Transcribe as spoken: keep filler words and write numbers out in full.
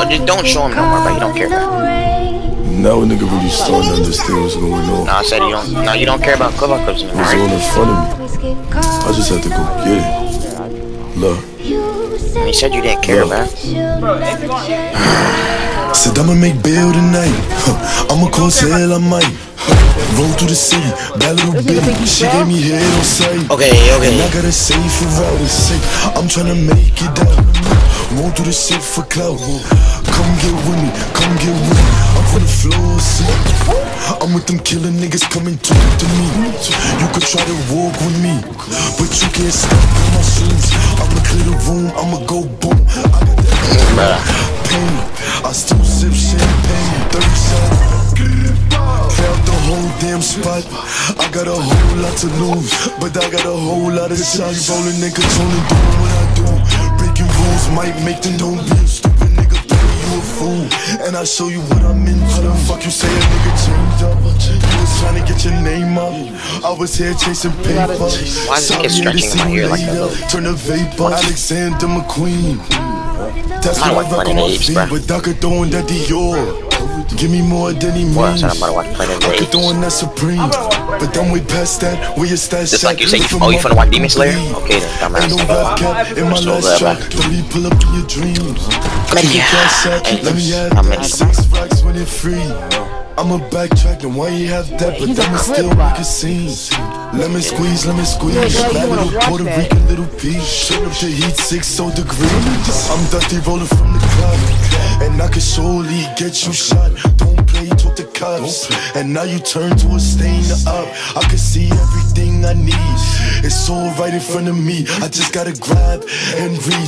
No, just don't show him no more, bro. You don't care about it. Now a nigga really starting to understand what's going on. Nah, I said you don't. Nah, you don't care about club clubs anymore. It's going in front of me. I just had to go get it. Look. You said you didn't care, man. Said I'ma make bail tonight. I'ma call hell, I might. Roll through the city, that little baby, she gave me head on sight. Okay, okay. And I gotta save for out of sight. I'm tryna make it out. Won't do this shit for clout. Come get with me, come get with me. I'm from the floor, see. I'm with them killer niggas, come and talk to me. You could try to walk with me, but you can't stop my shoes. I'ma clear the room, I'ma go boom. I got that pain. I still sip champagne, thirty-seven. Felt the whole damn spot. I got a whole lot to lose, but I got a whole lot of shots. Rolling and controlling, doing what I do. Breaking rules might make them don't be a stupid nigga. Baby, you a fool, and I'll show you what I'm into. How the fuck you say a nigga changed up? You was trying to get your name up. I was here chasing paper. Sorry to see you laid up. Turn the vape up. Alexander McQueen. That's how I rock on my feet, but I could throw in that Dior. Give me more than he means. I'm gonna watch Planet of the Apes. Doing that Supreme, but then we past that. We established. Just like you say, you, oh, you finna watch Demon Slayer? Okay, then I'm asking. I'm still there, man. Pull up your dreams. Let me add. Let me add. I'm six racks when it's free. I'ma backtrack and why you have that, but I'ma still make a scene. Let me squeeze, let me squeeze. That little Puerto Rican little piece. Shut up the heat, six oh degrees. I'm dirty rolling from the clock. And I could surely get you shot. Don't play, talk to cops. And now you turn to a stain up. I can see everything I need. It's all right in front of me. I just gotta grab and reach.